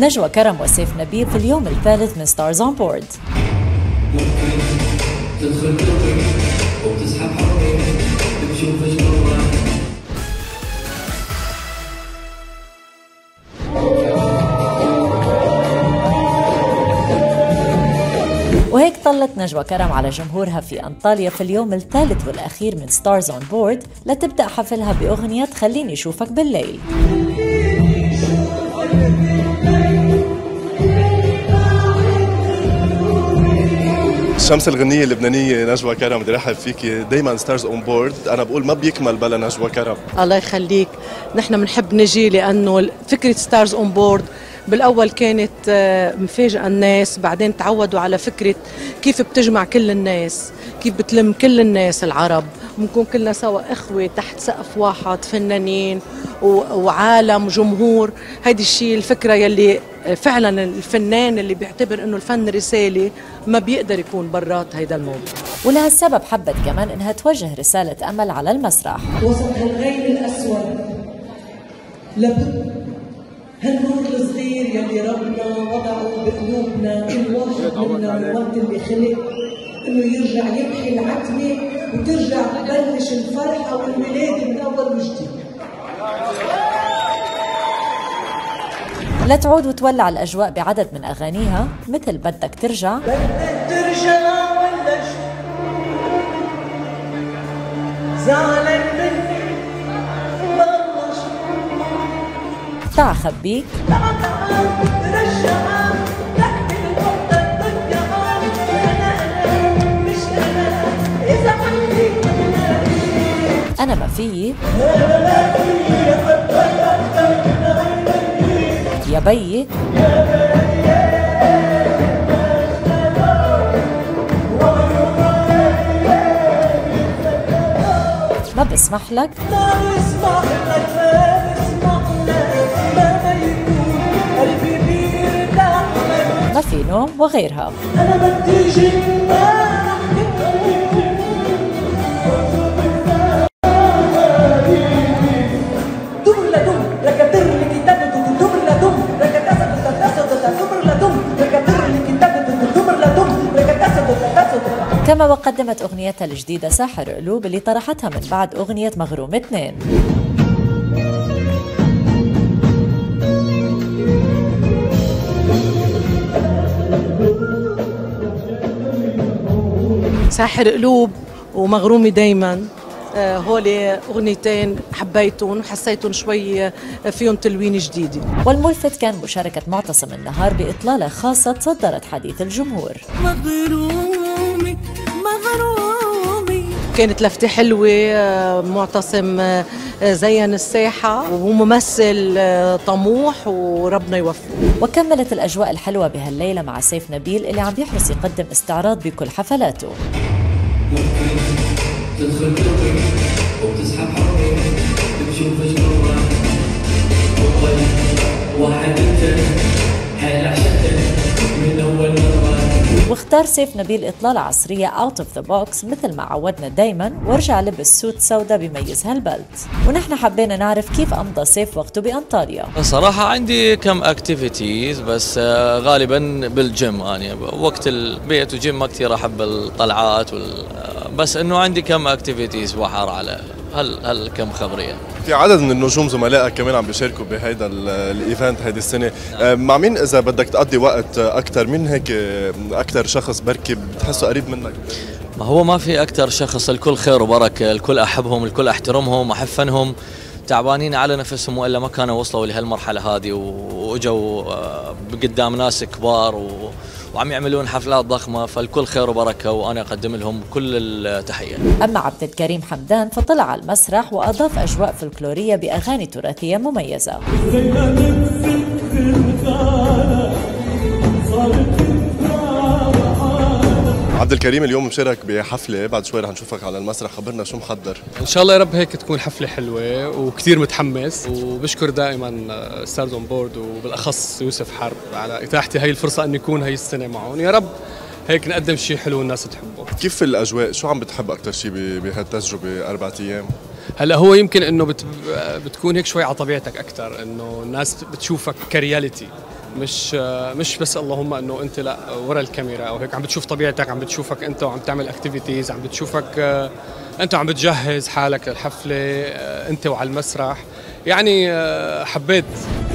نجوى كرم وسيف نبيل في اليوم الثالث من ستارز اون بورد. وهيك طلت نجوى كرم على جمهورها في أنطاليا في اليوم الثالث والأخير من ستارز اون بورد لتبدأ حفلها بأغنية خليني شوفك بالليل. شمس الغنية اللبنانية نجوى كرم بدي رحب فيك دايما. ستارز اون بورد انا بقول ما بيكمل بلا نجوى كرم. الله يخليك، نحن بنحب نجي لانه فكرة ستارز اون بورد بالاول كانت مفاجأة الناس، بعدين تعودوا على فكرة كيف بتجمع كل الناس، كيف بتلم كل الناس العرب، بنكون كلنا سوا اخوة تحت سقف واحد، فنانين وعالم وجمهور. هيدي الشيء الفكرة يلي فعلا الفنان اللي بيعتبر انه الفن رسالة ما بيقدر يكون برات هيدا الموضوع. ولهالسبب حبت كمان انها توجه رسالة امل على المسرح. وسط هالغيم الاسود لابد هالنور الصغير يلي ربنا وضعه بقلوبنا، كل واحد منا من الوقت اللي خلق انه يرجع يبكي العتمة وترجع تبلش الفرحة والولادة من اول وجديد. لا تعود وتولع الأجواء بعدد من أغانيها مثل بدك ترجع، بدك ترجع ولا شو زعلان مني والله شو تعا خبيك، تعا رجع لك الحب تضيع أنا مش أنا إذا عندي أنا ما فيي يا بي. ما بسمح لك ما في نوم وغيرها. أنا بدي جنة كما وقدمت أغنيتها الجديدة ساحر قلوب اللي طرحتها من بعد أغنية مغروم 2. ساحر قلوب ومغرومي دايما هولي أغنيتين حبيتهم وحسيتهم شوي فيهم تلوين جديد. والملفت كان مشاركة معتصم النهار بإطلالة خاصة تصدرت حديث الجمهور. كانت لفتة حلوة، معتصم زين الساحة وممثل طموح وربنا يوفقه. وكملت الأجواء الحلوة بهالليلة مع سيف نبيل اللي عم يحرص يقدم استعراض بكل حفلاته. واختار سيف نبيل إطلالة عصرية اوت اوف ذا بوكس مثل ما عودنا دايما، وارجع لبس سوت سودا بيميزها البلد. ونحن حبينا نعرف كيف أمضى سيف وقته بأنطاليا. صراحة عندي كم اكتيفيتيز بس غالبا بالجيم، يعني وقت البيت وجيم ما كثير احب الطلعات بس انه عندي كم اكتيفيتيز وحر على هل كم خبريه. في عدد من النجوم زملائك كمان عم بيشاركوا بهيدا الايفنت هيدي السنه. نعم. مع مين اذا بدك تقضي وقت اكثر؟ مين هيك اكثر شخص بركي بتحسه قريب منك؟ ما هو ما في اكثر شخص، الكل خير وبركه، الكل احبهم، الكل احترمهم، احفنهم، تعبانين على نفسهم والا ما كانوا وصلوا لهالمرحله هذه واجوا قدام ناس كبار وعم يعملون حفلات ضخمة، فالكل خير وبركة وأنا أقدم لهم كل التحية. أما عبد الكريم حمدان فطلع على المسرح وأضاف أجواء فلكلورية بأغاني تراثية مميزة. عبد الكريم اليوم مشارك بحفلة، بعد شوي رح نشوفك على المسرح، خبرنا شو محضر؟ إن شاء الله يا رب هيك تكون حفلة حلوة وكثير متحمس، وبشكر دائما ستارز اون بورد وبالأخص يوسف حرب على إتاحتي هاي الفرصة أن يكون هاي السنة معهم، يا رب هيك نقدم شيء حلو والناس تحبه. كيف الأجواء؟ شو عم بتحب أكثر شيء بهالتجربة 4 أيام؟ هلا هو يمكن إنه بتكون هيك شوي على طبيعتك أكثر، إنه الناس بتشوفك كرياليتي، مش بس اللهم انه انت لا ورا الكاميرا او هيك، عم بتشوف طبيعتك، عم بتشوفك انت وعم تعمل اكتيفيتيز، عم بتشوفك انت وعم بتجهز حالك للحفله، انت وعلى المسرح. يعني حبيت